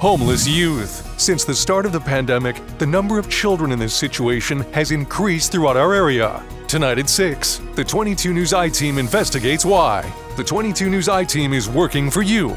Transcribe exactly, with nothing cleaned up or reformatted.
Homeless youth. Since the start of the pandemic, the number of children in this situation has increased throughout our area. Tonight at six, the twenty-two News I Team investigates why. The twenty-two News I Team is working for you.